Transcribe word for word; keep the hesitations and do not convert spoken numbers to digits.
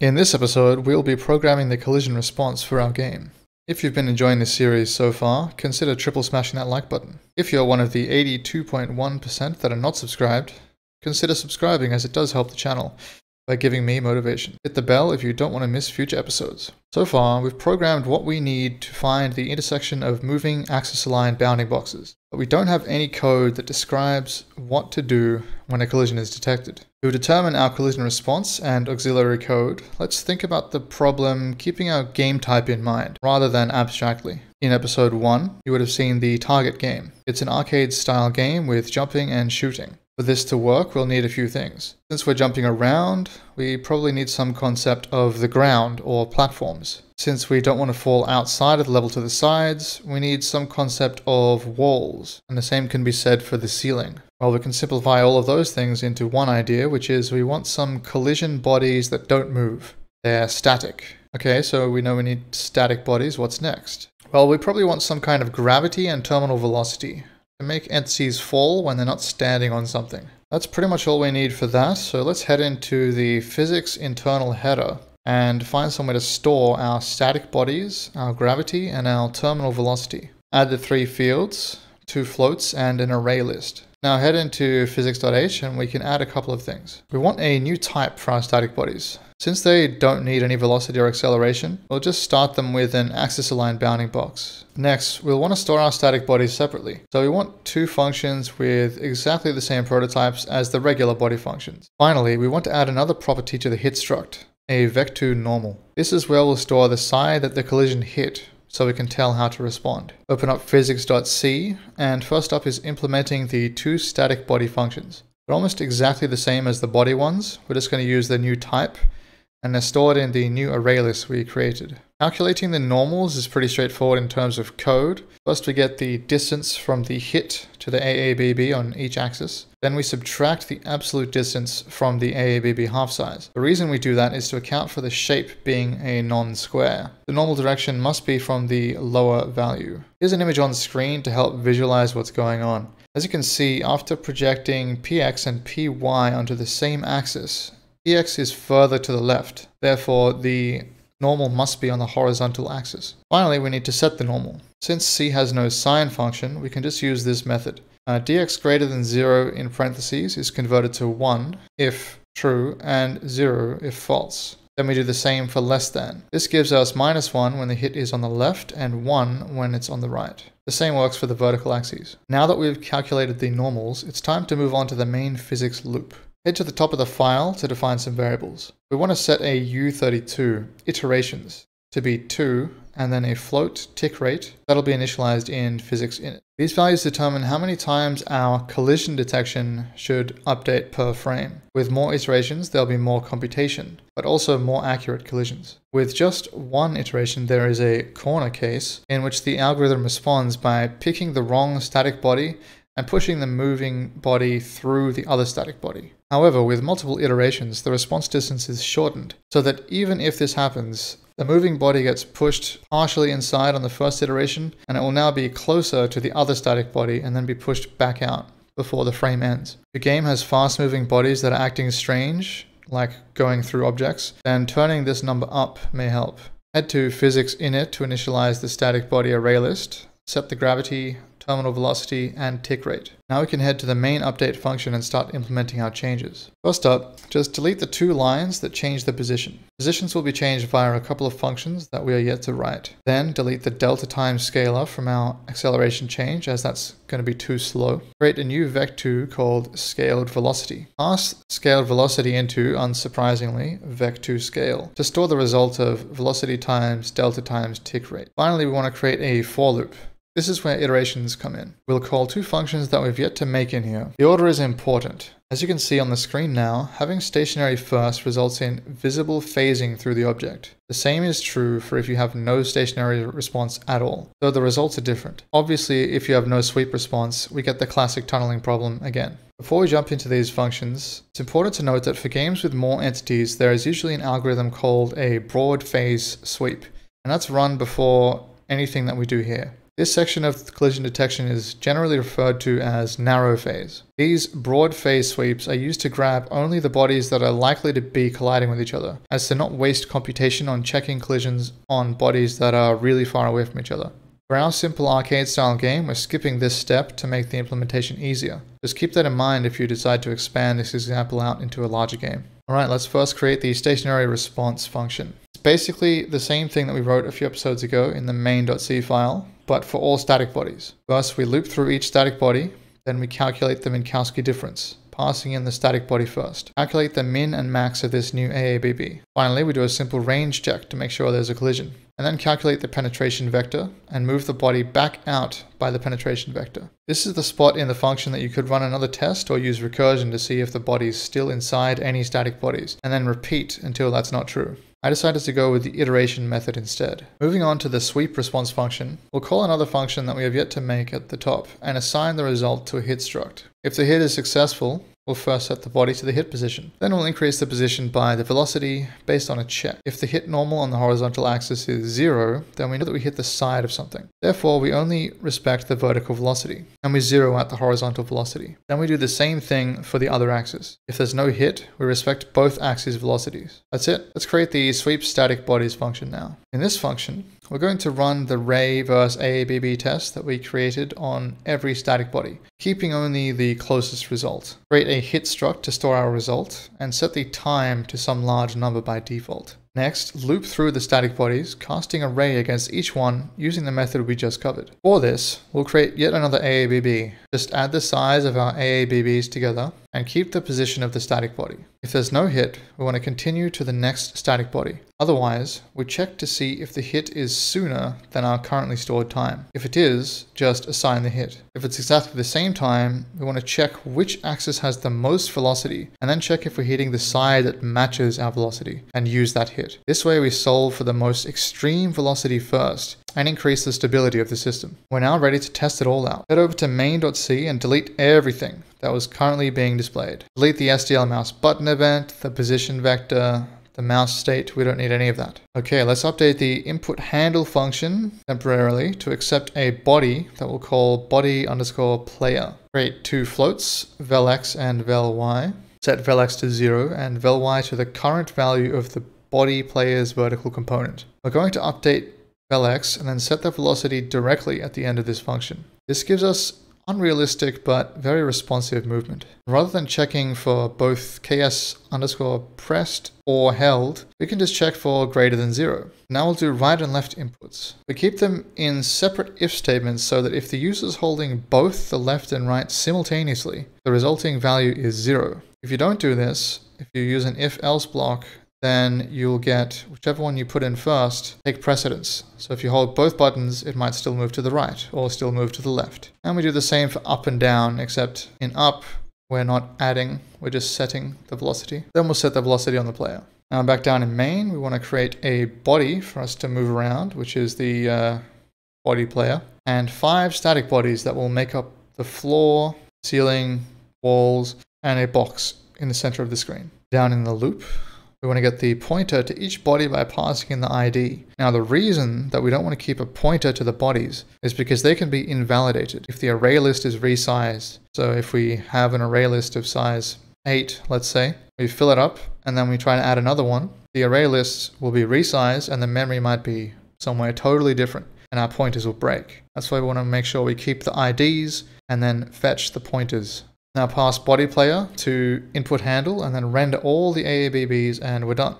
In this episode, we'll be programming the collision response for our game. If you've been enjoying this series so far, consider triple smashing that like button. If you're one of the eighty-two point one percent that are not subscribed, consider subscribing as it does help the channel by giving me motivation. Hit the bell if you don't want to miss future episodes. So far, we've programmed what we need to find the intersection of moving axis-aligned bounding boxes, but we don't have any code that describes what to do when a collision is detected. To determine our collision response and auxiliary code, let's think about the problem keeping our game type in mind, rather than abstractly. In episode one, you would have seen the target game. It's an arcade-style game with jumping and shooting. For this to work, we'll need a few things. Since we're jumping around, we probably need some concept of the ground or platforms. Since we don't want to fall outside of the level to the sides, we need some concept of walls, and the same can be said for the ceiling. Well, we can simplify all of those things into one idea, which is we want some collision bodies that don't move. They're static. Okay, so we know we need static bodies. What's next? Well, we probably want some kind of gravity and terminal velocity to make entities fall when they're not standing on something. That's pretty much all we need for that, so let's head into the physics internal header and find somewhere to store our static bodies, our gravity, and our terminal velocity. Add the three fields, two floats, and an array list. Now head into physics.h and we can add a couple of things. We want a new type for our static bodies. Since they don't need any velocity or acceleration, we'll just start them with an axis-aligned bounding box. Next, we'll want to store our static bodies separately. So we want two functions with exactly the same prototypes as the regular body functions. Finally, we want to add another property to the hit struct, a vec two normal. This is where we'll store the side that the collision hit, so we can tell how to respond. Open up physics.c, and first up is implementing the two static body functions. They're almost exactly the same as the body ones. We're just going to use the new type, and they're stored in the new array list we created. Calculating the normals is pretty straightforward in terms of code. First we get the distance from the hit to the A A B B on each axis. Then we subtract the absolute distance from the A A B B half size. The reason we do that is to account for the shape being a non-square. The normal direction must be from the lower value. Here's an image on screen to help visualize what's going on. As you can see, after projecting P X and P Y onto the same axis, P X is further to the left. Therefore, the normal must be on the horizontal axis. Finally, we need to set the normal. Since C has no sign function, we can just use this method. Uh, dx greater than zero in parentheses is converted to one if true and zero if false. Then we do the same for less than. This gives us minus one when the hit is on the left and one when it's on the right. The same works for the vertical axes. Now that we've calculated the normals, it's time to move on to the main physics loop. Head to the top of the file to define some variables. We want to set a U thirty-two iterations to be two and then a float tick rate that'll be initialized in physics init. These values determine how many times our collision detection should update per frame. With more iterations, there'll be more computation, but also more accurate collisions. With just one iteration, there is a corner case in which the algorithm responds by picking the wrong static body and pushing the moving body through the other static body. However, with multiple iterations, the response distance is shortened, so that even if this happens, the moving body gets pushed partially inside on the first iteration, and it will now be closer to the other static body and then be pushed back out before the frame ends. If your game has fast-moving bodies that are acting strange, like going through objects, then turning this number up may help. Head to physics init to initialize the static body array list, set the gravity, terminal velocity, and tick rate. Now we can head to the main update function and start implementing our changes. First up, just delete the two lines that change the position. Positions will be changed via a couple of functions that we are yet to write. Then delete the delta time scalar from our acceleration change, as that's going to be too slow. Create a new vec two called scaled velocity. Pass scaled velocity into, unsurprisingly, vec two scale to store the result of velocity times delta times tick rate. Finally, we want to create a for loop. This is where iterations come in. We'll call two functions that we've yet to make in here. The order is important. As you can see on the screen now, having stationary first results in visible phasing through the object. The same is true for if you have no stationary response at all, though the results are different. Obviously, if you have no sweep response, we get the classic tunneling problem again. Before we jump into these functions, it's important to note that for games with more entities, there is usually an algorithm called a broad phase sweep, and that's run before anything that we do here. This section of collision detection is generally referred to as narrow phase. These broad phase sweeps are used to grab only the bodies that are likely to be colliding with each other, as to not waste computation on checking collisions on bodies that are really far away from each other. For our simple arcade style game, we're skipping this step to make the implementation easier. Just keep that in mind if you decide to expand this example out into a larger game. Alright, let's first create the stationary response function. It's basically the same thing that we wrote a few episodes ago in the main.c file, but for all static bodies. First, we loop through each static body, then we calculate them in Minkowski difference, passing in the static body first. Calculate the min and max of this new A A B B. Finally, we do a simple range check to make sure there's a collision, and then calculate the penetration vector and move the body back out by the penetration vector. This is the spot in the function that you could run another test or use recursion to see if the body's still inside any static bodies, and then repeat until that's not true. I decided to go with the iteration method instead. Moving on to the sweep response function, we'll call another function that we have yet to make at the top and assign the result to a hit struct. If the hit is successful, we'll first set the body to the hit position. Then we'll increase the position by the velocity based on a check. If the hit normal on the horizontal axis is zero, then we know that we hit the side of something. Therefore, we only respect the vertical velocity, and we zero out the horizontal velocity. Then we do the same thing for the other axis. If there's no hit, we respect both axes' velocities. That's it. Let's create the sweep static bodies function now. In this function, we're going to run the Ray versus A A B B test that we created on every static body, keeping only the closest result. Create a hit struct to store our result, and set the time to some large number by default. Next, loop through the static bodies, casting a ray against each one using the method we just covered. For this, we'll create yet another A A B B. Just add the size of our A A B Bs together, and keep the position of the static body. If there's no hit, we want to continue to the next static body. Otherwise, we check to see if the hit is sooner than our currently stored time. If it is, just assign the hit. If it's exactly the same time, we want to check which axis has the most velocity, and then check if we're hitting the side that matches our velocity, and use that hit. This way we solve for the most extreme velocity first, and increase the stability of the system. We're now ready to test it all out. Head over to main.c and delete everything that was currently being displayed. Delete the S D L mouse button event, the position vector, the mouse state. We don't need any of that. Okay, let's update the input handle function temporarily to accept a body that we'll call body underscore player. Create two floats, velx and velY. Set velx to zero and velY to the current value of the body player's vertical component. We're going to update velx and then set the velocity directly at the end of this function. This gives us unrealistic but very responsive movement. Rather than checking for both ks underscore pressed or held, we can just check for greater than zero. Now we'll do right and left inputs. We keep them in separate if statements so that if the user's holding both the left and right simultaneously, the resulting value is zero. If you don't do this, if you use an if-else block, then you'll get whichever one you put in first take precedence. So if you hold both buttons, it might still move to the right or still move to the left. And we do the same for up and down, except in up, we're not adding, we're just setting the velocity. Then we'll set the velocity on the player. Now back down in main, we want to create a body for us to move around, which is the uh, body player, and five static bodies that will make up the floor, ceiling, walls, and a box in the center of the screen. Down in the loop, we want to get the pointer to each body by passing in the I D. Now the reason that we don't want to keep a pointer to the bodies is because they can be invalidated if the array list is resized. So if we have an array list of size eight, let's say, we fill it up and then we try to add another one, the array list will be resized and the memory might be somewhere totally different and our pointers will break. That's why we want to make sure we keep the I Ds and then fetch the pointers. Now pass body player to input handle and then render all the A A B Bs and we're done.